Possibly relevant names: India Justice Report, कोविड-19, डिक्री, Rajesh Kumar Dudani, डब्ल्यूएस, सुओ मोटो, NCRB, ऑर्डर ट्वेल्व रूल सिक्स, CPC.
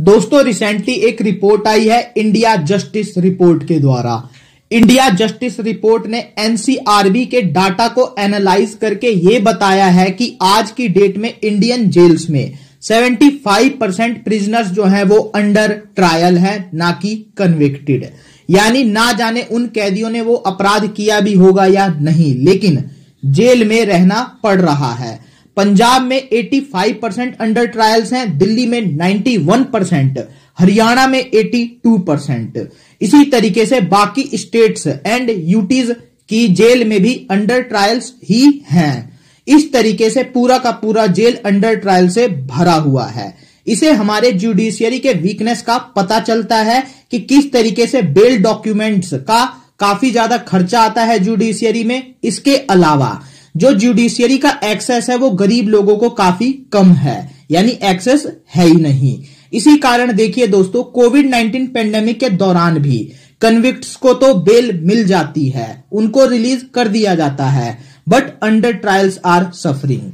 दोस्तों रिसेंटली एक रिपोर्ट आई है इंडिया जस्टिस रिपोर्ट के द्वारा। इंडिया जस्टिस रिपोर्ट ने एनसीआरबी के डाटा को एनालाइज करके ये बताया है कि आज की डेट में इंडियन जेल्स में 75% प्रिजनर्स जो हैं वो अंडर ट्रायल है, ना कि कन्विक्टेड। यानी ना जाने उन कैदियों ने वो अपराध किया भी होगा या नहीं, लेकिन जेल में रहना पड़ रहा है। पंजाब में 85% अंडर ट्रायल्स हैं, दिल्ली में 91%, हरियाणा में 82%। इसी तरीके से बाकी स्टेट्स एंड यूटीज की जेल में भी अंडर ट्रायल्स ही हैं। इस तरीके से पूरा का पूरा जेल अंडर ट्रायल से भरा हुआ है। इसे हमारे जुडिशियरी के वीकनेस का पता चलता है कि किस तरीके से बेल डॉक्यूमेंट्स का काफी ज्यादा खर्चा आता है जुडिशियरी में। इसके अलावा जो जुडिशियरी का एक्सेस है वो गरीब लोगों को काफी कम है, यानी एक्सेस है ही नहीं। इसी कारण देखिए दोस्तों, कोविड-19 पेंडेमिक के दौरान भी कन्विक्ट्स को तो बेल मिल जाती है, उनको रिलीज कर दिया जाता है, but under trials are suffering.